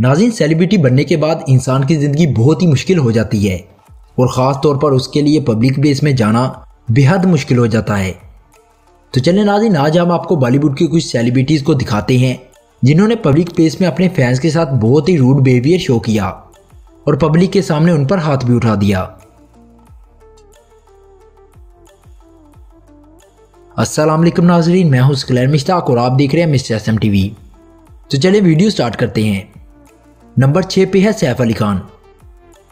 नाज़रीन, सेलिब्रिटी बनने के बाद इंसान की ज़िंदगी बहुत ही मुश्किल हो जाती है और ख़ास तौर पर उसके लिए पब्लिक बेस में जाना बेहद मुश्किल हो जाता है। तो चलें नाज़रीन, आज हम आपको बॉलीवुड की कुछ सेलिब्रिटीज़ को दिखाते हैं जिन्होंने पब्लिक प्लेस में अपने फैंस के साथ बहुत ही रूड बिहेवियर शो किया और पब्लिक के सामने उन पर हाथ भी उठा दिया। अस्सलाम वालेकुम नाजरीन, मैं हूं सकलेन मुश्ताक और आप देख रहे हैं मिस्टर एसएम टीवी। तो चलिए वीडियो स्टार्ट करते हैं। नंबर 6 पे है सैफ अली खान।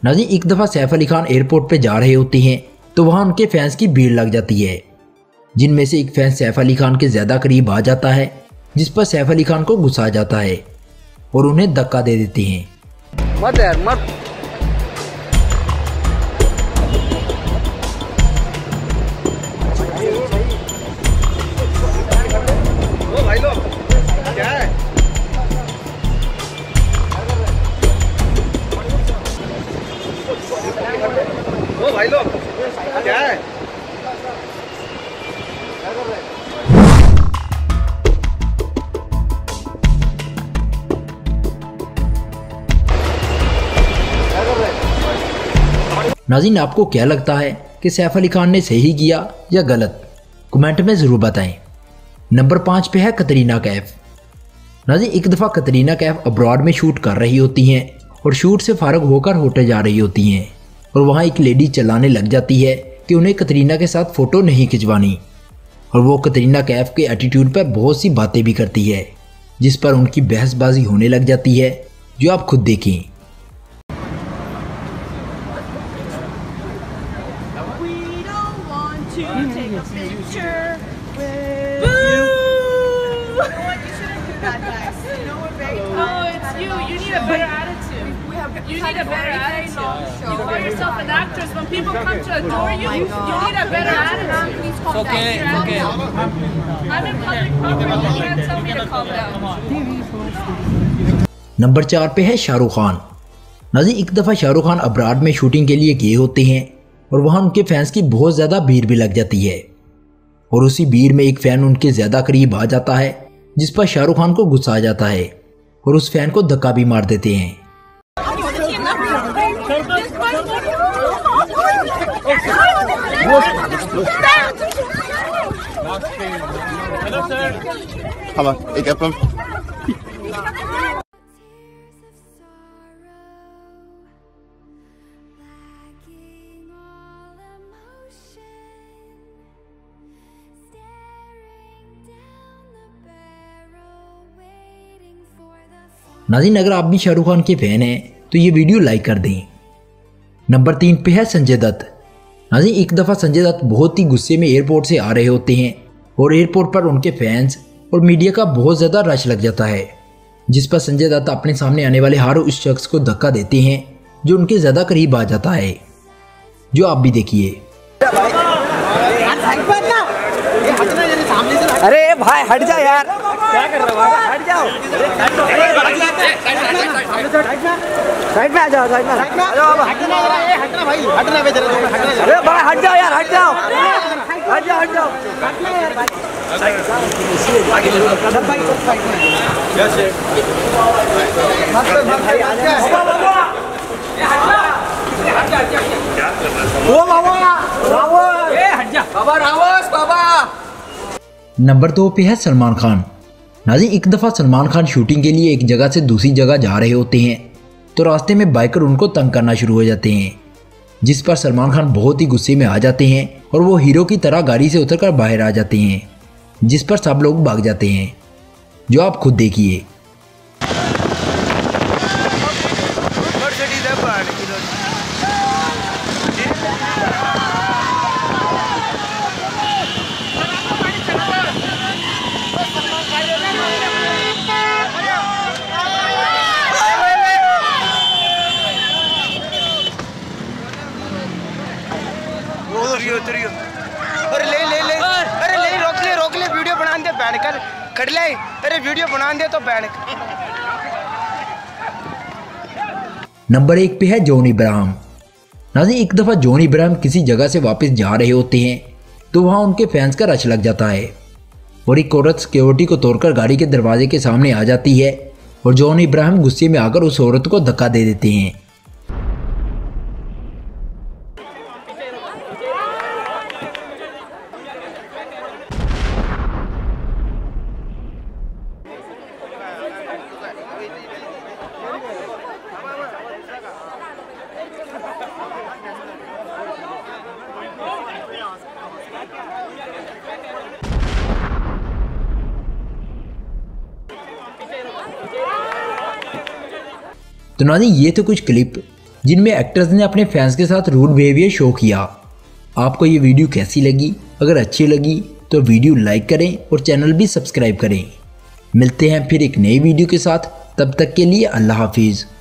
नाजी, एक दफ़ा सैफ अली खान एयरपोर्ट पे जा रहे होते हैं तो वहां उनके फैंस की भीड़ लग जाती है, जिनमें से एक फैंस सैफ अली खान के ज़्यादा करीब आ जाता है, जिस पर सैफ अली खान को गुस्सा आ जाता है और उन्हें धक्का दे देते हैं। मत यार मत। ओ भाई लोग, क्या है? ओ भाई लोग, क्या है? नाज़रीन, आपको क्या लगता है कि सैफ अली खान ने सही किया या गलत? कमेंट में ज़रूर बताएं। नंबर 5 पे है कतरीना कैफ। नाज़रीन, एक दफ़ा कतरीना कैफ अब्रॉड में शूट कर रही होती हैं और शूट से फारग होकर होटल जा रही होती हैं और वहाँ एक लेडी चलाने लग जाती है कि उन्हें कतरीना के साथ फ़ोटो नहीं खिंचवानी, और वो कतरीना कैफ के एटीट्यूड पर बहुत सी बातें भी करती है, जिस पर उनकी बहसबाजी होने लग जाती है, जो आप खुद देखें। नंबर 4 पे है शाहरुख खान। नाज़रीन, एक दफ़ा शाहरुख खान अब्राड में शूटिंग के लिए गए होते हैं और वहाँ उनके फैंस की बहुत ज़्यादा भीड़ भी लग जाती है, और उसी भीड़ में एक फ़ैन उनके ज़्यादा करीब आ जाता है, जिस पर शाहरुख खान को गुस्सा आ जाता है और उस फैन को धक्का भी मार देते हैं। नाज़रीन, अगर आप भी शाहरुख खान के फैन हैं तो ये वीडियो लाइक कर दें। नंबर 3 पे है संजय दत्त। नाज़रीन, एक दफ़ा संजय दत्त बहुत ही गुस्से में एयरपोर्ट से आ रहे होते हैं और एयरपोर्ट पर उनके फैंस और मीडिया का बहुत ज़्यादा रश लग जाता है, जिस पर संजय दत्त अपने सामने आने वाले हर उस शख्स को धक्का देते हैं जो उनके ज़्यादा करीब आ जाता है, जो आप भी देखिए। अरे भाई हट जा यार, क्या कर रहा है? हट जाओ, साइड में आ जाओ, साइड में हटना भाई, हटना भाई, अरे भाई हट जाओ यार, हट जाओ, हट जाओ, हट जाओ, हटना यार भाई। नंबर 2 पे है सलमान खान। नाज़रीन, एक दफ़ा सलमान खान शूटिंग के लिए एक जगह से दूसरी जगह जा रहे होते हैं तो रास्ते में बाइकर उनको तंग करना शुरू हो जाते हैं, जिस पर सलमान खान बहुत ही गुस्से में आ जाते हैं और वो हीरो की तरह गाड़ी से उतरकर बाहर आ जाते हैं, जिस पर सब लोग भाग जाते हैं, जो आप खुद देखिए। नंबर 1 पे है जॉन अब्राहम। नाज़रीन, एक दफ़ा जॉन अब्राहम किसी जगह से वापस जा रहे होते हैं तो वहाँ उनके फैंस का रश लग जाता है और एक औरत सिक्योरिटी को तोड़कर गाड़ी के दरवाजे के सामने आ जाती है और जॉन अब्राहम गुस्से में आकर उस औरत को धक्का दे देते हैं। तो नाज़रीन ये थे कुछ क्लिप जिनमें एक्ट्रेस ने अपने फैंस के साथ रूड बिहेवियर शो किया। आपको ये वीडियो कैसी लगी? अगर अच्छी लगी तो वीडियो लाइक करें और चैनल भी सब्सक्राइब करें। मिलते हैं फिर एक नई वीडियो के साथ, तब तक के लिए अल्लाह हाफिज़।